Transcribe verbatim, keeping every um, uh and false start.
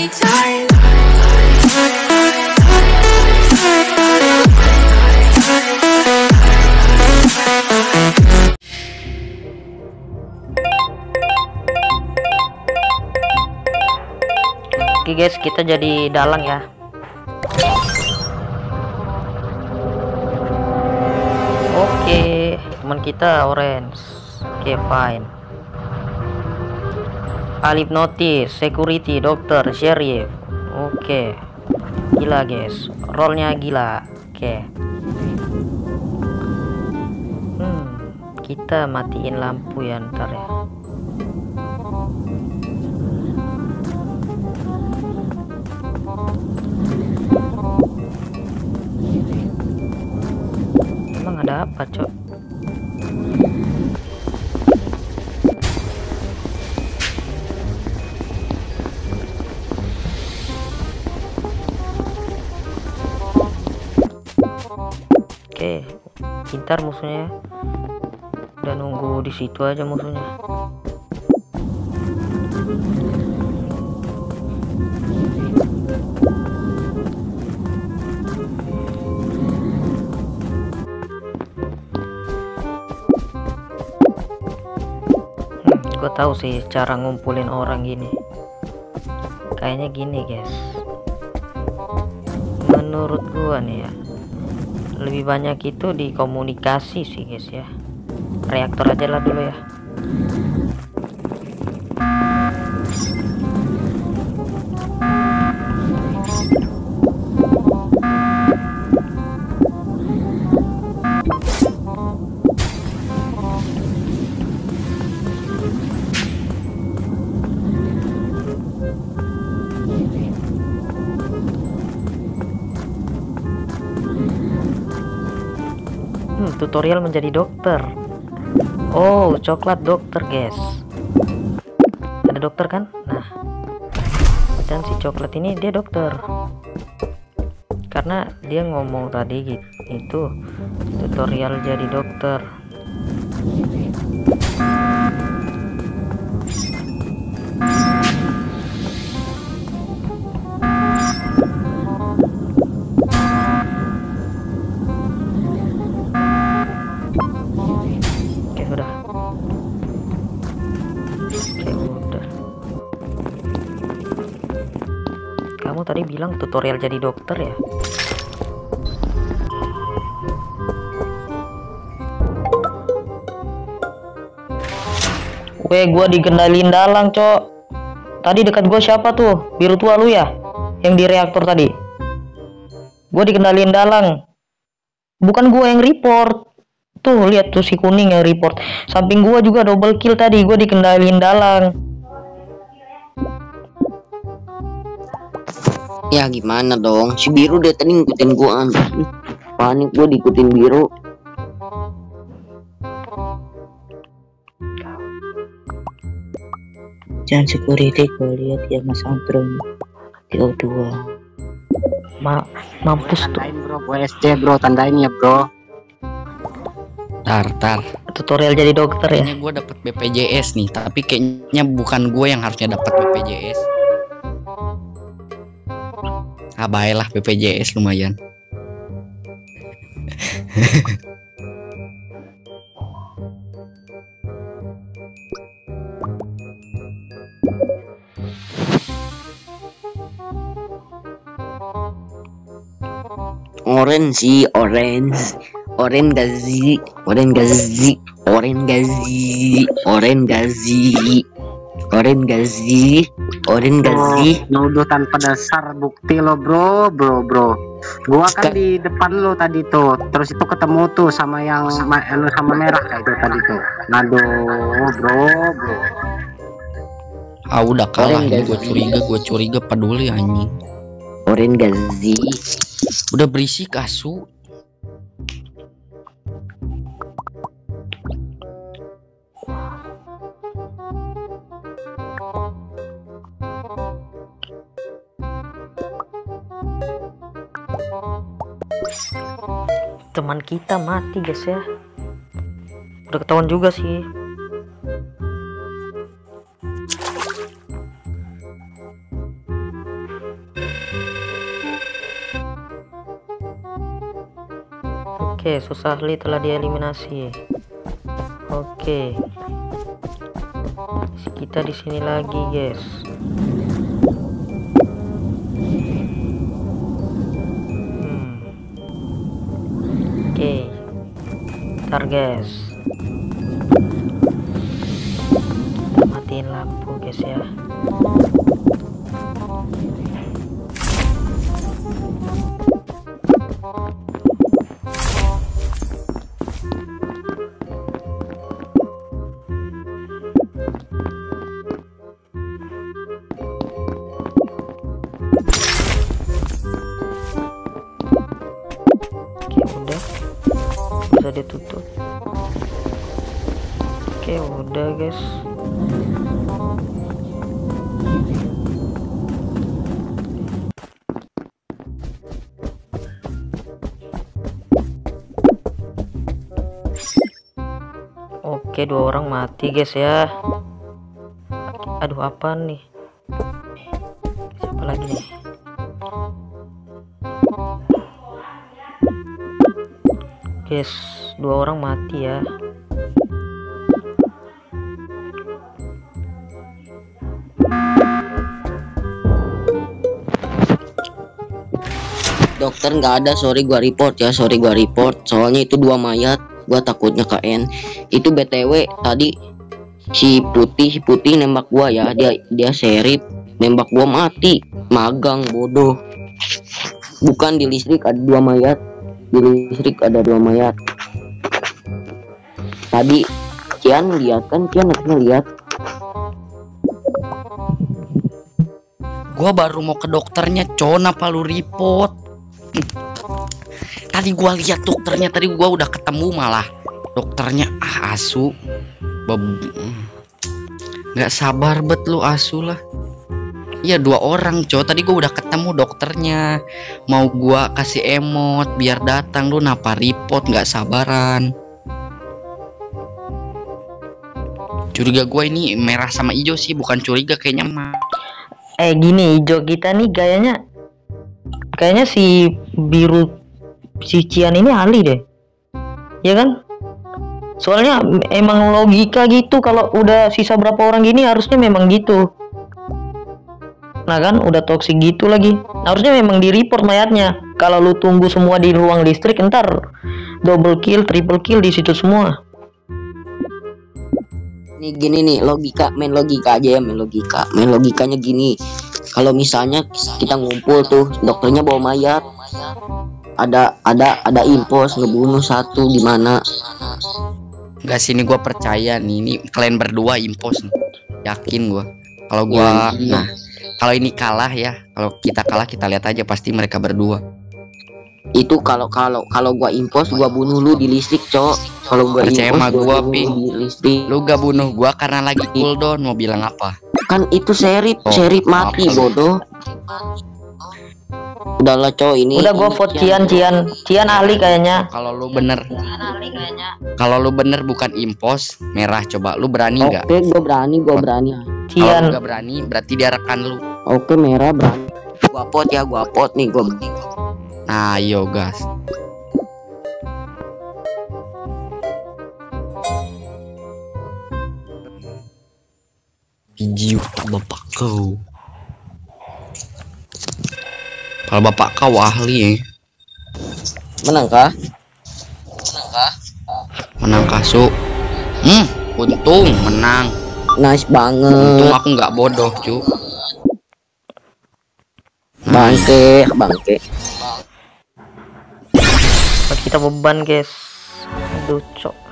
Oke guys, kita jadi dalang ya. Oke, teman kita orange. Oke, fine. Alif notis, security, dokter, sheriff. Oke, gila guys, rollnya gila. Oke, hmm, kita matiin lampu ya ntar ya. Emang ada apa cok? Oke, pintar musuhnya. Dan nunggu di situ aja musuhnya. Hmm, gue tahu sih cara ngumpulin orang gini. Kayaknya gini, guys. Menurut gua nih ya. Lebih banyak itu di komunikasi sih guys ya. Reaktor aja lah dulu ya. Tutorial menjadi dokter. Oh, coklat dokter guys. Ada dokter kan? Nah, dan si coklat ini dia dokter. Karena dia ngomong tadi gitu, itu tutorial jadi dokter. Tadi bilang tutorial jadi dokter ya. Weh, gua dikendaliin dalang cok. Tadi dekat gua siapa tuh? Biru tua lu ya? Yang di reaktor tadi. Gua dikendaliin dalang. Bukan gua yang report. Tuh lihat tuh si kuning yang report. Samping gua juga double kill tadi. Gua dikendaliin dalang. Ya gimana dong, si biru dia tadi ngikutin gua, panik gua diikutin biru. Jangan security gua lihat ya mas Antron T O dua. Ma mampus tuh. Bro, U S D bro, tandain ya bro. Tar tar. Tutorial jadi dokter ya. Ini gua dapat B P J S nih, tapi kayaknya bukan gua yang harusnya dapat B P J S. Ah, baiklah B P J S lumayan. Orange sih, orange. Orange gazi, orange gazi, orange gazi, orange gazi. Oren gazi, oren gazi. Nuduh tanpa dasar bukti lo bro, bro bro. Gua kan di depan lo tadi tuh, terus itu ketemu tuh sama yang sama, sama merah kayak itu tadi tuh. Nado bro bro. Ah udah kalah, gue curiga, gue curiga peduli anjing. Oren gazi, udah berisik asu. Teman kita mati guys ya. Udah ketahuan juga sih. Oke, Susahli telah dieliminasi. Oke, kita di sini lagi, guys. Hmm. Oke, ntar guys, kita matiin lampu, guys, ya. Ditutup. Oke, udah guys. Oke, dua orang mati guys ya. Aduh, apa nih? Siapa lagi nih? Yes, dua orang mati ya. Dokter nggak ada, sorry gua report ya, sorry gua report. Soalnya itu dua mayat, gua takutnya K N. Itu B T W tadi si putih putih nembak gua ya, dia dia serip, nembak gua mati, magang bodoh. Bukan di listrik ada dua mayat. Di listrik ada dua mayat. Tadi Cian lihat kan, Cian lihat. Gua baru mau ke dokternya, con apa lu report? Tadi gua lihat dokternya, tadi gua udah ketemu malah. Dokternya ah asu. Nggak sabar bet lu, asu lah. Iya, dua orang cow, tadi gue udah ketemu dokternya, mau gua kasih emot biar datang, lu napa report, nggak sabaran. Curiga gue ini merah sama hijau sih, bukan curiga kayaknya mah. Eh gini, hijau kita nih gayanya kayaknya si biru si Cian ini ahli deh, ya kan? Soalnya emang logika gitu, kalau udah sisa berapa orang gini harusnya memang gitu. Nah kan udah toksik gitu lagi, nah, harusnya memang di report mayatnya. Kalau lu tunggu semua di ruang listrik, ntar double kill, triple kill di situ semua. Nih gini nih logika, main logika aja ya, main logika. Main logikanya gini. Kalau misalnya kita ngumpul tuh, dokternya bawa mayat. Ada ada ada impos ngebunuh satu di mana? Enggak, sini gua percaya nih, ini kalian berdua impos nih. Yakin gua. Kalau gua ya, nah kalau ini kalah ya, kalau kita kalah kita lihat aja, pasti mereka berdua. Itu kalau kalau kalau gua impos, gua bunuh lu di listrik, cok. Kalau gua percaya impos, gua, gua bunuh lu di listrik. Lu gak bunuh gua karena lagi cooldown, mau bilang apa? Kan itu serip, oh, serip mati apa? Bodoh. Udahlah, cok, ini. Udah gua vote Cian, Cian. Cian ahli kayaknya. Kalau lu bener. Kalau lu bener bukan impos, merah coba. Lu berani enggak? Oke, gua berani, gua berani. Cian enggak berani, berarti dia rekan lu. Oke, merah berani. Gua pot ya, gua pot nih, gua berani. Ayo gas. Biji bapak kau. Kalau bapak kau ahli ya. Menangkah? Menangkah? Menangkah su. Hmm, untung menang. Nice banget. Untung aku nggak bodoh, cu. Bangke, bangke. Kita beban, guys. Aduh, cok.